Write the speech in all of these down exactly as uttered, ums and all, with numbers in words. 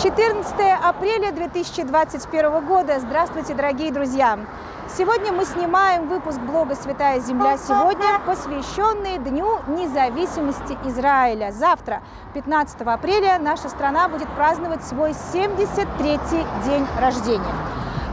четырнадцатое апреля две тысячи двадцать первого года. Здравствуйте, дорогие друзья! Сегодня мы снимаем выпуск блога «Святая Земля сегодня», посвященный Дню независимости Израиля. Завтра, пятнадцатого апреля, наша страна будет праздновать свой семьдесят третий день рождения.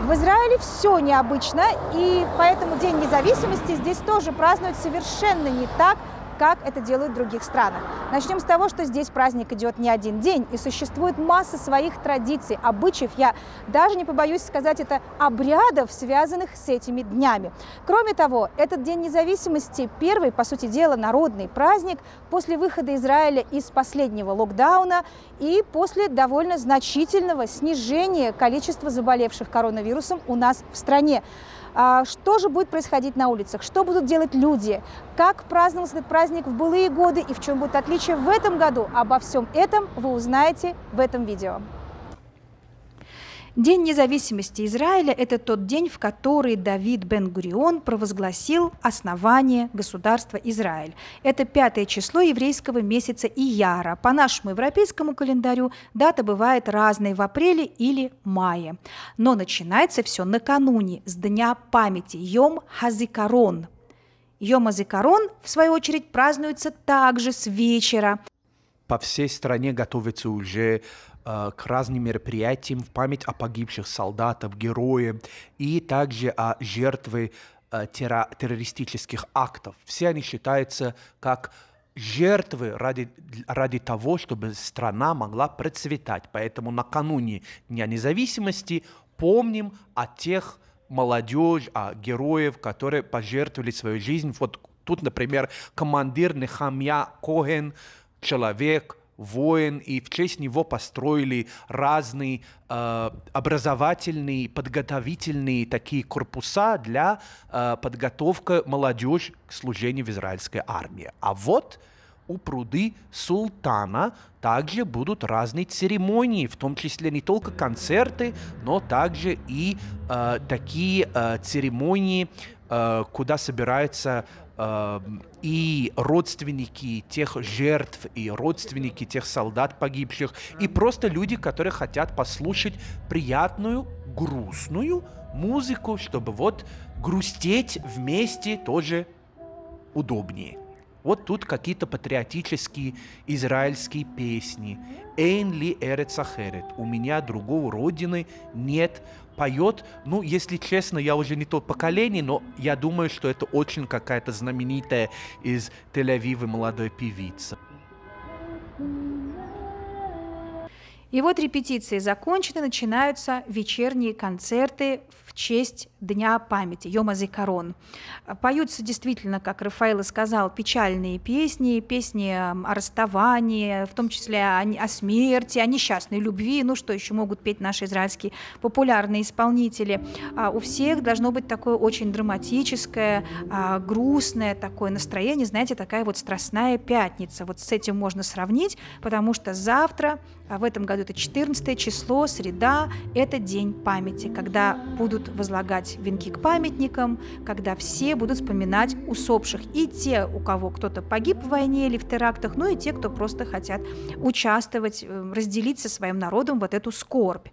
В Израиле все необычно, и поэтому День независимости здесь тоже празднуют совершенно не так, как это делают в других странах. Начнем с того, что здесь праздник идет не один день, и существует масса своих традиций, обычаев, я даже не побоюсь сказать это, обрядов, связанных с этими днями. Кроме того, этот День независимости – первый, по сути дела, народный праздник после выхода Израиля из последнего локдауна и после довольно значительного снижения количества заболевших коронавирусом у нас в стране. Что же будет происходить на улицах? Что будут делать люди? Как праздновался этот праздник в былые годы и в чем будет отличие в этом году? Обо всем этом вы узнаете в этом видео. День независимости Израиля – это тот день, в который Давид Бен-Гурион провозгласил основание государства Израиль. Это пятое число еврейского месяца Ияра. По нашему европейскому календарю дата бывает разной в апреле или мае. Но начинается все накануне, с Дня памяти, Йом а-Зикарон. Йом а-Зикарон, в свою очередь, празднуется также с вечера. По всей стране готовится уже к разным мероприятиям в память о погибших солдатах, героях и также о жертвах террористических актов. Все они считаются как жертвы ради, ради того, чтобы страна могла процветать. Поэтому накануне Дня независимости помним о тех молодежи, о героях, которые пожертвовали свою жизнь. Вот тут, например, командир Нехамья Кохен, человек, воин, и в честь него построили разные э, образовательные, подготовительные такие корпуса для э, подготовки молодежи к служению в израильской армии. А вот у пруды султана также будут разные церемонии, в том числе не только концерты, но также и э, такие э, церемонии, э, куда собираются и родственники тех жертв, и родственники тех солдат погибших, и просто люди, которые хотят послушать приятную, грустную музыку, чтобы вот грустеть вместе тоже удобнее. Вот тут какие-то патриотические израильские песни. «Эйн Ли Эрец Ахеред», «У меня другого родины нет», поет. Ну, если честно, я уже не то поколение, но я думаю, что это очень какая-то знаменитая из Тель-Авива молодая певица. И вот репетиции закончены, начинаются вечерние концерты в честь Дня памяти, Йом а-Зикарон. Поются действительно, как Рафаэлл сказал, печальные песни, песни о расставании, в том числе о смерти, о несчастной любви, ну что еще могут петь наши израильские популярные исполнители. У всех должно быть такое очень драматическое, грустное такое настроение, знаете, такая вот страстная пятница. Вот с этим можно сравнить, потому что завтра, в этом году это четырнадцатое число, среда, это День памяти, когда будут возлагать венки к памятникам, когда все будут вспоминать усопших. И те, у кого кто-то погиб в войне или в терактах, ну и те, кто просто хотят участвовать, разделить со своим народом вот эту скорбь.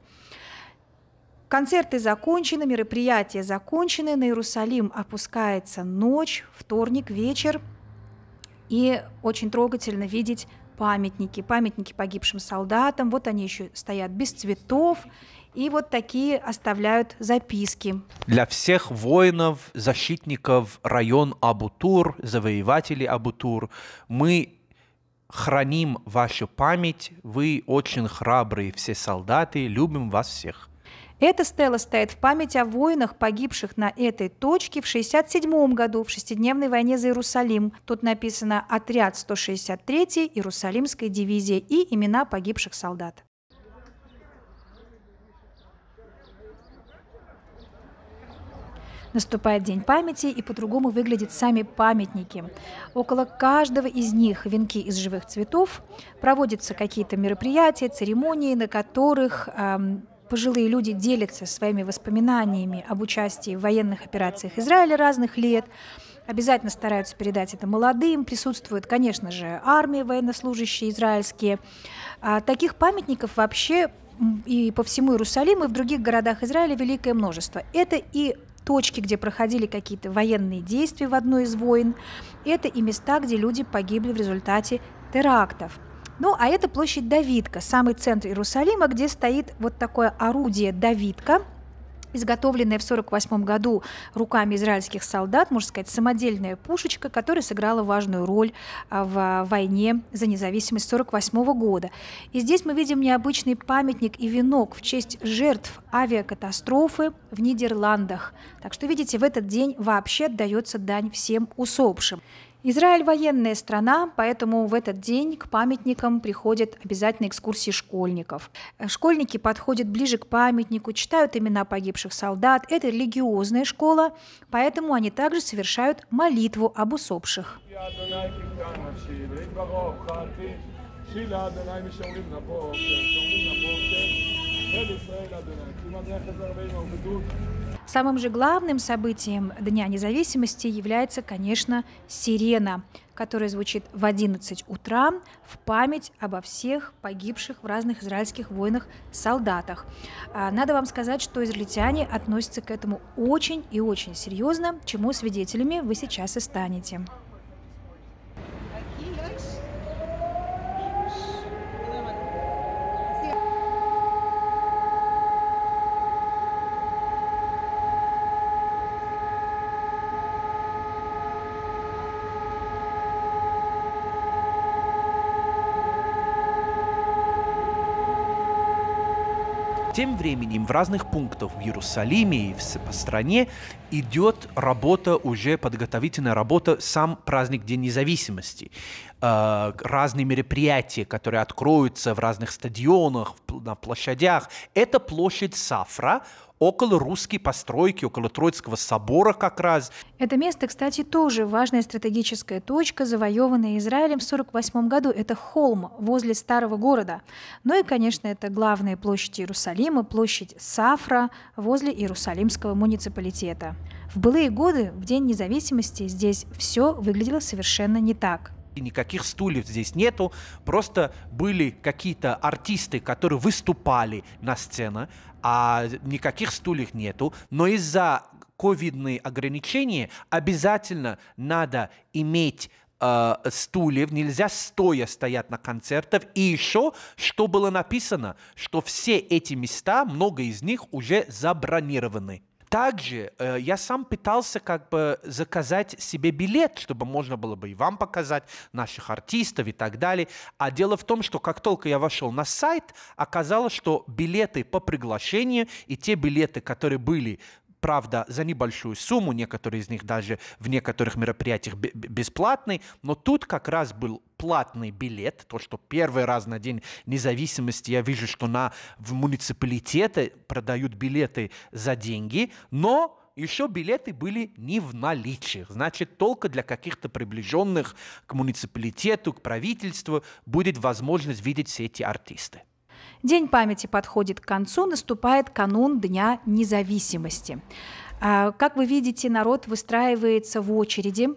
Концерты закончены, мероприятия закончены, на Иерусалим опускается ночь, вторник, вечер. И очень трогательно видеть памятники, памятники погибшим солдатам. Вот они еще стоят без цветов. И вот такие оставляют записки. Для всех воинов, защитников район Абутур, завоевателей Абутур, мы храним вашу память. Вы очень храбрые все солдаты. Любим вас всех. Эта стела стоит в память о воинах, погибших на этой точке в шестьдесят седьмом году в шестидневной войне за Иерусалим. Тут написано «Отряд сто шестьдесят третьей Иерусалимской дивизии» и имена погибших солдат. Наступает День памяти, и по-другому выглядят сами памятники. Около каждого из них венки из живых цветов, проводятся какие-то мероприятия, церемонии, на которых эм, пожилые люди делятся своими воспоминаниями об участии в военных операциях Израиля разных лет. Обязательно стараются передать это молодым. Присутствуют, конечно же, армии, военнослужащие израильские. Таких памятников вообще и по всему Иерусалиму, и в других городах Израиля великое множество. Это и точки, где проходили какие-то военные действия в одной из войн, это и места, где люди погибли в результате терактов. Ну, а это площадь Давидка, самый центр Иерусалима, где стоит вот такое орудие Давидка, изготовленная в сорок восьмом году руками израильских солдат, можно сказать, самодельная пушечка, которая сыграла важную роль в войне за независимость сорок восьмого года. И здесь мы видим необычный памятник и венок в честь жертв авиакатастрофы в Нидерландах. Так что, видите, в этот день вообще отдается дань всем усопшим. Израиль – военная страна, поэтому в этот день к памятникам приходят обязательно экскурсии школьников. Школьники подходят ближе к памятнику, читают имена погибших солдат. Это религиозная школа, поэтому они также совершают молитву об усопших. Самым же главным событием Дня независимости является, конечно, сирена, которая звучит в одиннадцать утра в память обо всех погибших в разных израильских войнах солдатах. Надо вам сказать, что израильтяне относятся к этому очень и очень серьезно, чему свидетелями вы сейчас и станете. Тем временем в разных пунктах в Иерусалиме и по стране идет работа, уже подготовительная работа, сам праздник День независимости. Разные мероприятия, которые откроются в разных стадионах, на площадях. Это площадь Сафра, около русской постройки, около Троицкого собора как раз. Это место, кстати, тоже важная стратегическая точка, завоеванная Израилем в сорок восьмом году. Это холм возле старого города. Ну и, конечно, это главная площадь Иерусалима, площадь Сафра возле Иерусалимского муниципалитета. В былые годы, в День независимости, здесь все выглядело совершенно не так. Никаких стульев здесь нету, просто были какие-то артисты, которые выступали на сцене, а никаких стульев нету, но из-за ковидных ограничений обязательно надо иметь э, стульев, нельзя стоя стоять на концертах, и еще, что было написано, что все эти места, много из них уже забронированы. Также э, я сам пытался как бы заказать себе билет, чтобы можно было бы и вам показать наших артистов и так далее. А дело в том, что как только я вошел на сайт, оказалось, что билеты по приглашению и те билеты, которые были, правда, за небольшую сумму, некоторые из них даже в некоторых мероприятиях бесплатные, но тут как раз был платный билет, то, что первый раз на День независимости я вижу, что на, в муниципалитеты продают билеты за деньги, но еще билеты были не в наличии, значит, только для каких-то приближенных к муниципалитету, к правительству будет возможность видеть все эти артисты. День памяти подходит к концу, наступает канун Дня независимости. Как вы видите, народ выстраивается в очереди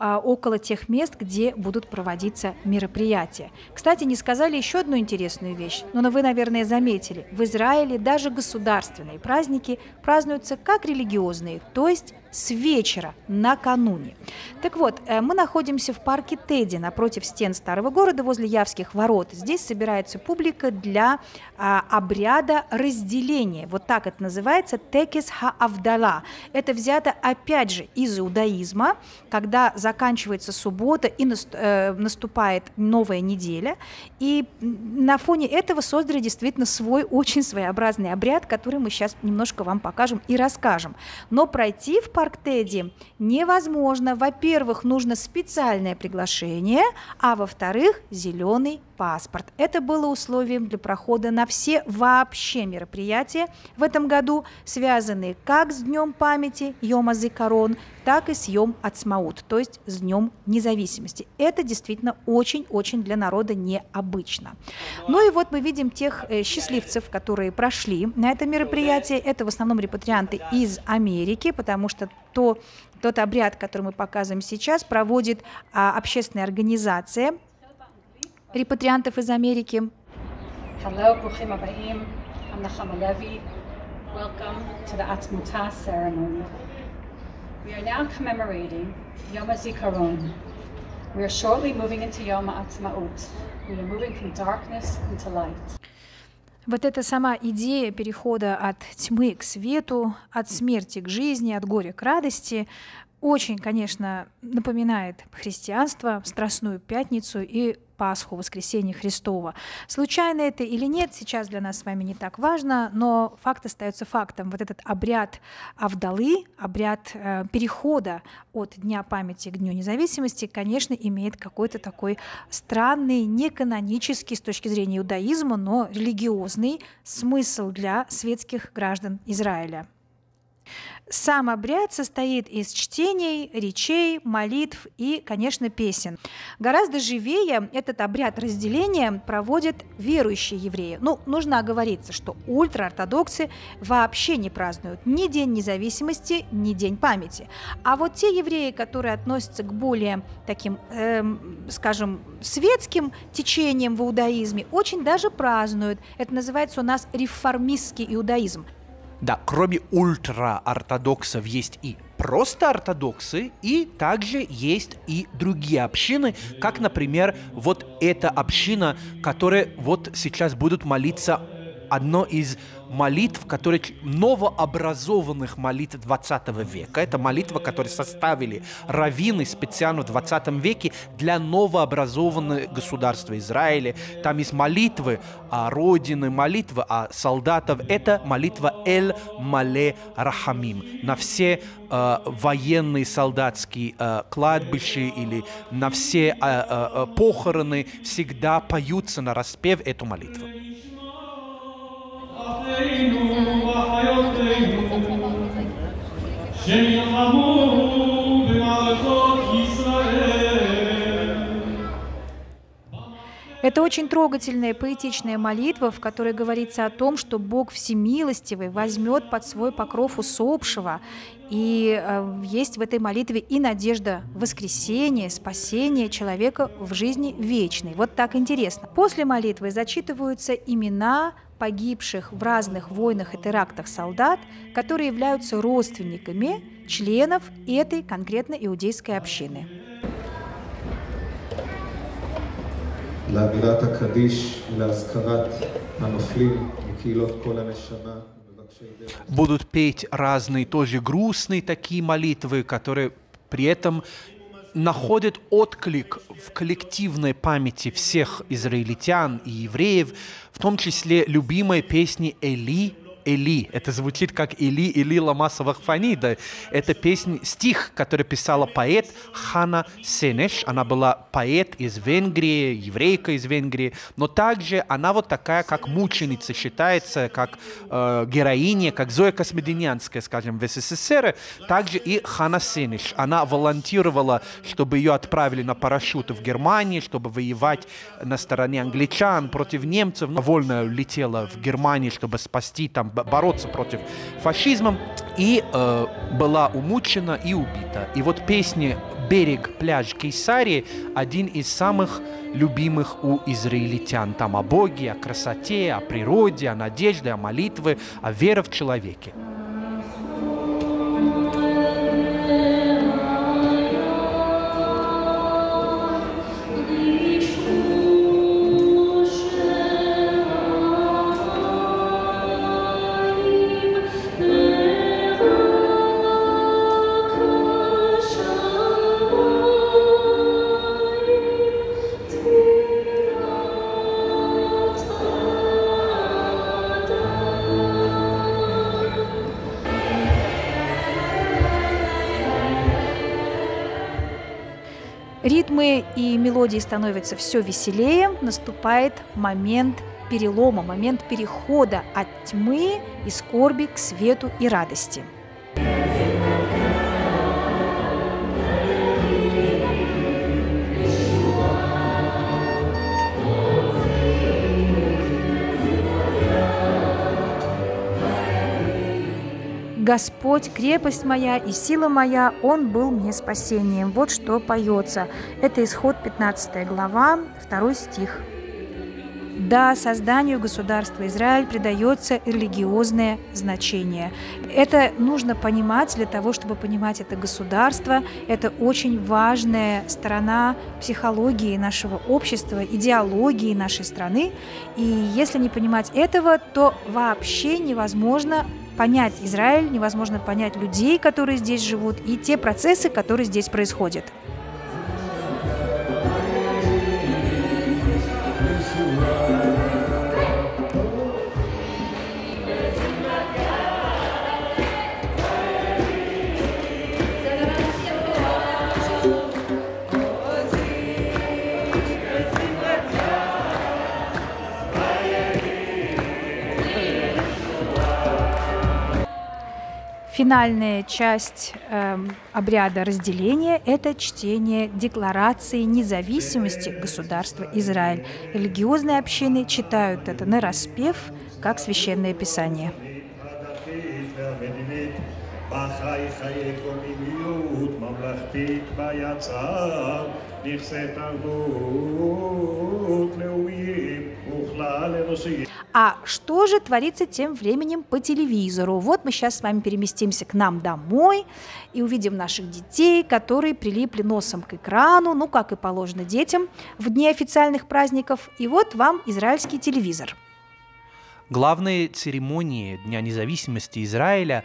около тех мест, где будут проводиться мероприятия. Кстати, не сказали еще одну интересную вещь, но вы, наверное, заметили. В Израиле даже государственные праздники празднуются как религиозные, то есть с вечера, накануне. Так вот, мы находимся в парке Тедди, напротив стен старого города, возле Явских ворот. Здесь собирается публика для а, обряда разделения. Вот так это называется, «Текис ха-Авдала». Это взято, опять же, из иудаизма, когда заканчивается суббота и наступает новая неделя. И на фоне этого создали действительно свой очень своеобразный обряд, который мы сейчас немножко вам покажем и расскажем. Но пройти в парк Тедди невозможно. Во-первых, нужно специальное приглашение, а во-вторых, зеленый паспорт. Это было условием для прохода на все вообще мероприятия в этом году, связанные как с Днем памяти Йом а-Зикарон, так и с Йом Ацмаут, то есть с Днем независимости. Это действительно очень-очень для народа необычно. Ну и вот мы видим тех счастливцев, которые прошли на это мероприятие. Это в основном репатрианты из Америки, потому что то, тот обряд, который мы показываем сейчас, проводит а, общественная организация репатриантов из Америки. I'm Nechama Levi. Welcome to the Atmuta ceremony. We are now commemorating Yom a-Zikaron. We are shortly moving into Yom A'atzmaut. We are moving from darkness into light. Вот эта сама идея перехода от тьмы к свету, от смерти к жизни, от горя к радости очень, конечно, напоминает христианство, Страстную Пятницу и Пасху, Воскресение Христова. Случайно это или нет, сейчас для нас с вами не так важно, но факт остается фактом. Вот этот обряд Авдалы, обряд э, перехода от Дня памяти к Дню независимости, конечно, имеет какой-то такой странный, неканонический с точки зрения иудаизма, но религиозный смысл для светских граждан Израиля. Сам обряд состоит из чтений, речей, молитв и, конечно, песен. Гораздо живее этот обряд разделения проводят верующие евреи. Ну, нужно оговориться, что ультраортодоксы вообще не празднуют ни День независимости, ни День памяти. А вот те евреи, которые относятся к более таким, эм, скажем, светским течениям в иудаизме, очень даже празднуют. Это называется у нас реформистский иудаизм. Да, кроме ультраортодоксов есть и просто ортодоксы, и также есть и другие общины, как, например, вот эта община, которые вот сейчас будут молиться одно из молитв, которые новообразованных молитв двадцатого века. Это молитва, которую составили раввины специально в двадцатом веке для новообразованного государства Израиля. Там есть молитвы о родине, молитвы о солдатах. Это молитва Эль-Мале Рахамим. На все э, военные солдатские э, кладбища или на все э, э, похороны всегда поются на распев эту молитву. Это очень трогательная, поэтичная молитва, в которой говорится о том, что Бог всемилостивый возьмет под свой покров усопшего. И э, есть в этой молитве и надежда воскресения, спасения человека в жизни вечной. Вот так интересно. После молитвы зачитываются имена погибших в разных войнах и терактах солдат, которые являются родственниками членов этой конкретно иудейской общины. Будут петь разные, тоже грустные такие молитвы, которые при этом находят отклик в коллективной памяти всех израильтян и евреев, в том числе любимой песни «Эли, Эли». Это звучит как «Эли, Эли, лама савахфанида». Это песня, стих, который писала поэт Хана Сенеш. Она была поэт из Венгрии, еврейка из Венгрии, но также она вот такая, как мученица считается, как э, героиня, как Зоя Космединянская, скажем, в СССР. Также и Хана Сенеш. Она волонтировала, чтобы ее отправили на парашют в Германию, чтобы воевать на стороне англичан против немцев. Вольно летела в Германию, чтобы спасти там бороться против фашизма, и э, была умучена и убита. И вот песня «Берег, пляж Кейсари» один из самых любимых у израильтян. Там о Боге, о красоте, о природе, о надежде, о молитве, о вере в человеке. Ритмы и мелодии становятся все веселее, наступает момент перелома, момент перехода от тьмы и скорби к свету и радости. «Господь, крепость моя и сила моя, Он был мне спасением». Вот что поется. Это Исход, пятнадцатая глава, второй стих. Да, созданию государства Израиль придается религиозное значение. Это нужно понимать для того, чтобы понимать это государство. Это очень важная сторона психологии нашего общества, идеологии нашей страны. И если не понимать этого, то вообще невозможно понять Израиль, невозможно понять людей, которые здесь живут, и те процессы, которые здесь происходят. Финальная часть э, обряда разделения – это чтение Декларации независимости государства Израиль. Религиозные общины читают это нараспев, как священное писание. А что же творится тем временем по телевизору? Вот мы сейчас с вами переместимся к нам домой и увидим наших детей, которые прилипли носом к экрану, ну, как и положено детям, в дни официальных праздников. И вот вам израильский телевизор. Главные церемонии Дня независимости Израиля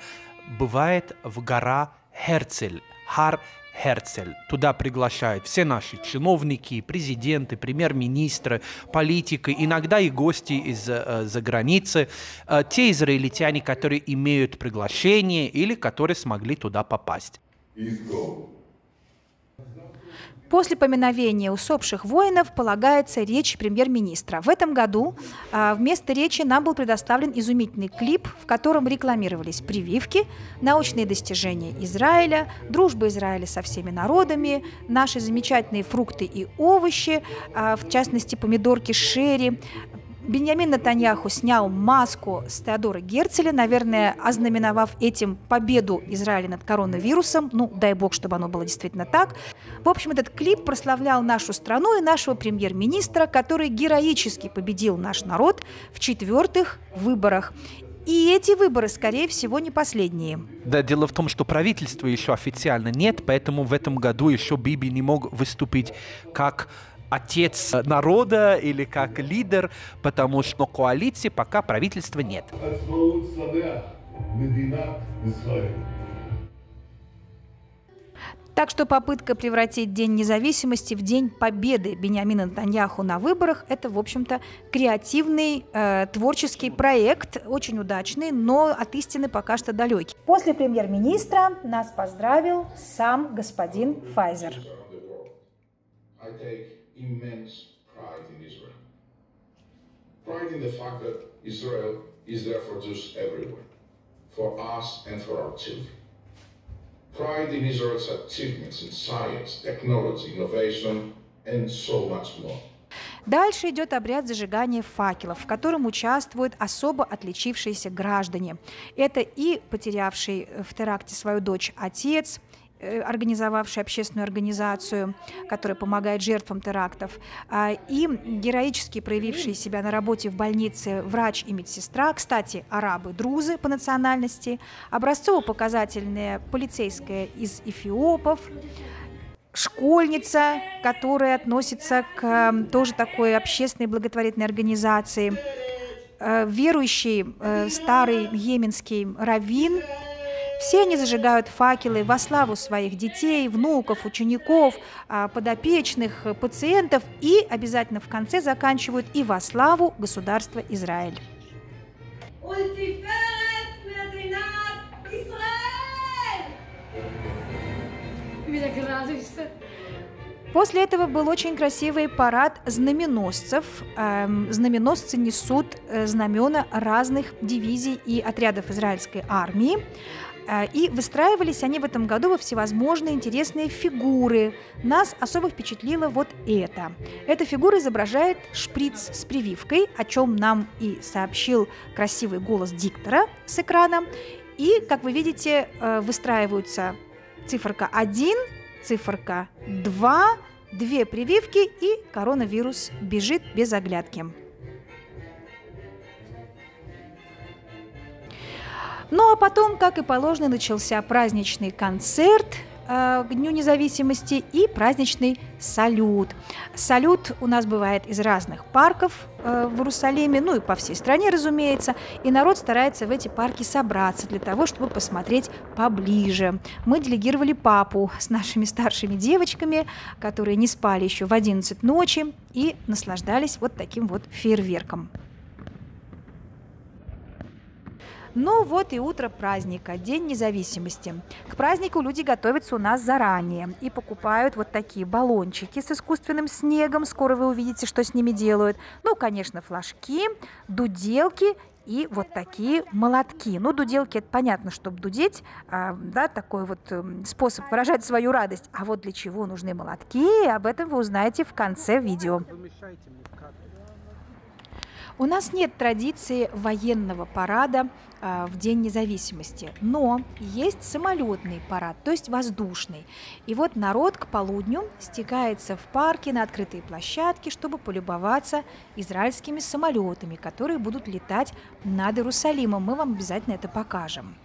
бывает в гора Херцель, хар Херцель. Туда приглашают все наши чиновники, президенты, премьер-министры, политики, иногда и гости из-за границы, те израильтяне, которые имеют приглашение или которые смогли туда попасть. После поминовения усопших воинов полагается речь премьер-министра. В этом году вместо речи нам был предоставлен изумительный клип, в котором рекламировались прививки, научные достижения Израиля, дружба Израиля со всеми народами, наши замечательные фрукты и овощи, в частности помидорки шери. Беньямин Натаньяху снял маску с Теодора Герцеля, наверное, ознаменовав этим победу Израиля над коронавирусом. Ну, дай бог, чтобы оно было действительно так. В общем, этот клип прославлял нашу страну и нашего премьер-министра, который героически победил наш народ в четвертых выборах. И эти выборы, скорее всего, не последние. Да, дело в том, что правительства еще официально нет, поэтому в этом году еще Биби не мог выступить как отец народа или как лидер, потому что коалиции пока правительства нет. Так что попытка превратить День независимости в День победы Беньямина Натаньяху на выборах – это, в общем-то, креативный, э, творческий проект, очень удачный, но от истины пока что далекий. После премьер-министра нас поздравил сам господин Файзер. Immense pride in Israel. Pride in the fact that Israel is there for Jews everywhere, for us and for our children. Pride in Israel's achievements in science, technology, innovation, and so much more. Дальше идет обряд зажигания факелов, в котором участвуют особо отличившиеся граждане. Это и потерявший в теракте свою дочь отец, организовавший общественную организацию, которая помогает жертвам терактов, и героически проявившие себя на работе в больнице врач и медсестра, кстати, арабы-друзы по национальности, образцово-показательная полицейская из эфиопов, школьница, которая относится к тоже такой общественной благотворительной организации, верующий старый йеменский раввин. Все они зажигают факелы во славу своих детей, внуков, учеников, подопечных, пациентов и обязательно в конце заканчивают и во славу государства Израиль. После этого был очень красивый парад знаменосцев. Знаменосцы несут знамена разных дивизий и отрядов израильской армии. И выстраивались они в этом году во всевозможные интересные фигуры. Нас особо впечатлило вот это. Эта фигура изображает шприц с прививкой, о чем нам и сообщил красивый голос диктора с экрана. И, как вы видите, выстраиваются циферка один, циферка два, две прививки, и коронавирус бежит без оглядки. Ну а потом, как и положено, начался праздничный концерт к Дню независимости и праздничный салют. Салют у нас бывает из разных парков в Иерусалиме, ну и по всей стране, разумеется, и народ старается в эти парки собраться для того, чтобы посмотреть поближе. Мы делегировали папу с нашими старшими девочками, которые не спали еще в одиннадцать ночи и наслаждались вот таким вот фейерверком. Ну вот и утро праздника, День независимости. К празднику люди готовятся у нас заранее и покупают вот такие баллончики с искусственным снегом. Скоро вы увидите, что с ними делают. Ну, конечно, флажки, дуделки и вот такие молотки. Ну, дуделки, это понятно, чтобы дудеть, да, такой вот способ выражать свою радость. А вот для чего нужны молотки, об этом вы узнаете в конце видео. У нас нет традиции военного парада э, в День независимости, но есть самолетный парад, то есть воздушный. И вот народ к полудню стекается в парке на открытые площадки, чтобы полюбоваться израильскими самолетами, которые будут летать над Иерусалимом. Мы вам обязательно это покажем.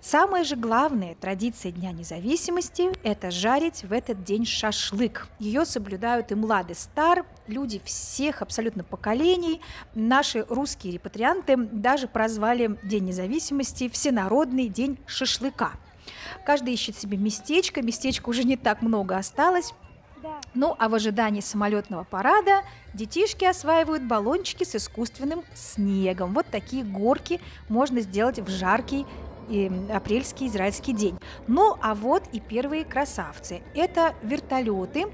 Самая же главная традиция Дня независимости – это жарить в этот день шашлык. Ее соблюдают и млад, и стар, люди всех абсолютно поколений. Наши русские репатрианты даже прозвали День независимости «Всенародный день шашлыка». Каждый ищет себе местечко, местечко уже не так много осталось. Ну, а в ожидании самолетного парада детишки осваивают баллончики с искусственным снегом. Вот такие горки можно сделать в жаркий и апрельский израильский день. Ну, а вот и первые красавцы. Это вертолеты.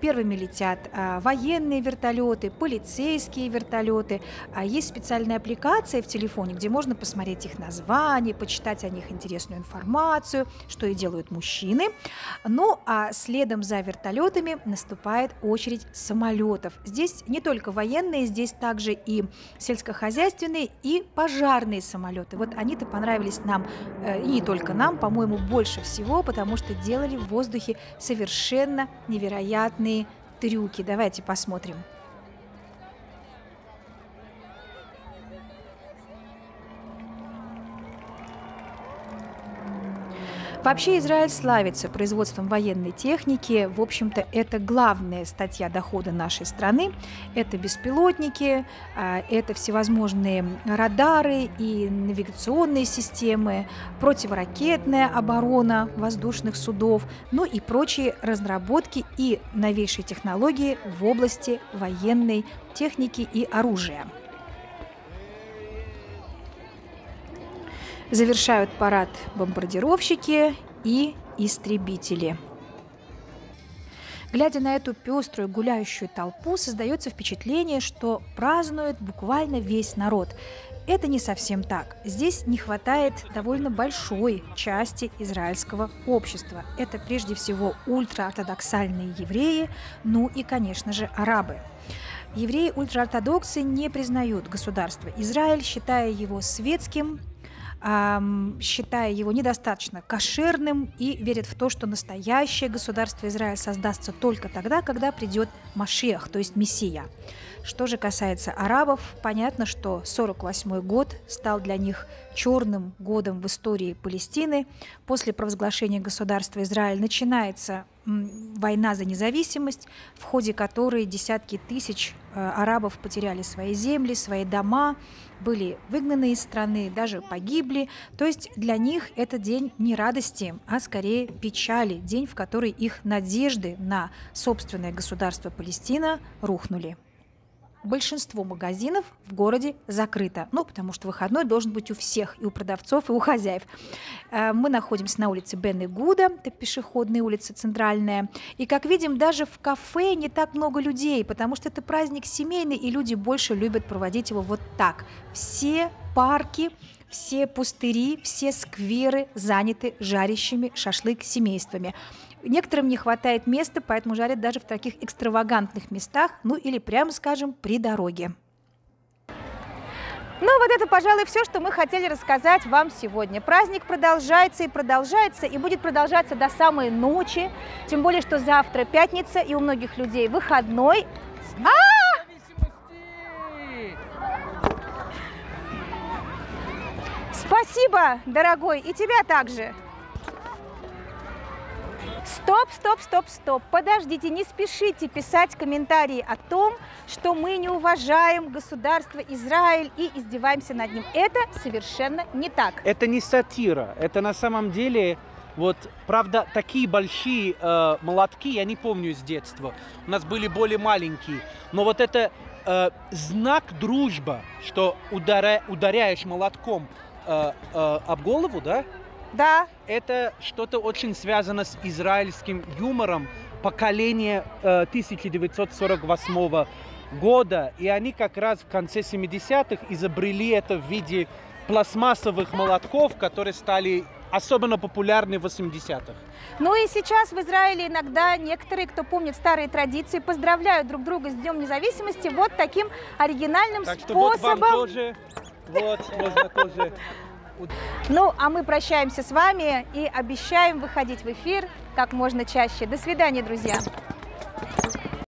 Первыми летят а, военные вертолеты, полицейские вертолеты. А есть специальная аппликация в телефоне, где можно посмотреть их название, почитать о них интересную информацию, что и делают мужчины. Ну, а следом за вертолетами наступает очередь самолетов. Здесь не только военные, здесь также и сельскохозяйственные, и пожарные самолеты. Вот они-то понравились нам. И не только нам, по-моему, больше всего, потому что делали в воздухе совершенно невероятные трюки. Давайте посмотрим. Вообще Израиль славится производством военной техники. В общем-то, это главная статья дохода нашей страны. Это беспилотники, это всевозможные радары и навигационные системы, противоракетная оборона воздушных судов, ну и прочие разработки и новейшие технологии в области военной техники и оружия. Завершают парад бомбардировщики и истребители. Глядя на эту пеструю гуляющую толпу, создается впечатление, что празднует буквально весь народ. Это не совсем так. Здесь не хватает довольно большой части израильского общества. Это прежде всего ультраортодоксальные евреи, ну и, конечно же, арабы. Евреи ультраортодоксы не признают государство Израиль, считая его светским, считая его недостаточно кошерным, и верят в то, что настоящее государство Израиль создастся только тогда, когда придет Машиах, то есть Мессия. Что же касается арабов, понятно, что сорок восьмой год стал для них черным годом в истории Палестины. После провозглашения государства Израиль начинается война за независимость, в ходе которой десятки тысяч арабов потеряли свои земли, свои дома, были выгнаны из страны, даже погибли. То есть для них это день не радости, а скорее печали, день, в который их надежды на собственное государство Палестина рухнули. Большинство магазинов в городе закрыто, ну, потому что выходной должен быть у всех, и у продавцов, и у хозяев. Мы находимся на улице Бен Гуда, это пешеходная улица центральная, и, как видим, даже в кафе не так много людей, потому что это праздник семейный, и люди больше любят проводить его вот так. Все парки, все пустыри, все скверы заняты жарящими шашлык семействами. Некоторым не хватает места, поэтому жарят даже в таких экстравагантных местах, ну или, прямо скажем, при дороге. Ну, вот это, пожалуй, все, что мы хотели рассказать вам сегодня. Праздник продолжается и продолжается, и будет продолжаться до самой ночи. Тем более, что завтра пятница, и у многих людей выходной. А-а-а! С Спасибо, дорогой, и тебя также. Стоп, стоп, стоп, стоп. Подождите, не спешите писать комментарии о том, что мы не уважаем государство Израиль и издеваемся над ним. Это совершенно не так. Это не сатира. Это на самом деле, вот, правда, такие большие э, молотки, я не помню с детства. У нас были более маленькие. Но вот это э, знак дружбы, что ударя, ударяешь молотком э, э, об голову, да? Да. Это что-то очень связано с израильским юмором поколения э, тысяча девятьсот сорок восьмого года. И они как раз в конце семидесятых изобрели это в виде пластмассовых молотков, которые стали особенно популярны в восьмидесятых. Ну и сейчас в Израиле иногда некоторые, кто помнит старые традиции, поздравляют друг друга с Днем Независимости вот таким оригинальным так способом. Так что вот вам тоже, вот можно тоже... Ну, а мы прощаемся с вами и обещаем выходить в эфир как можно чаще. До свидания, друзья!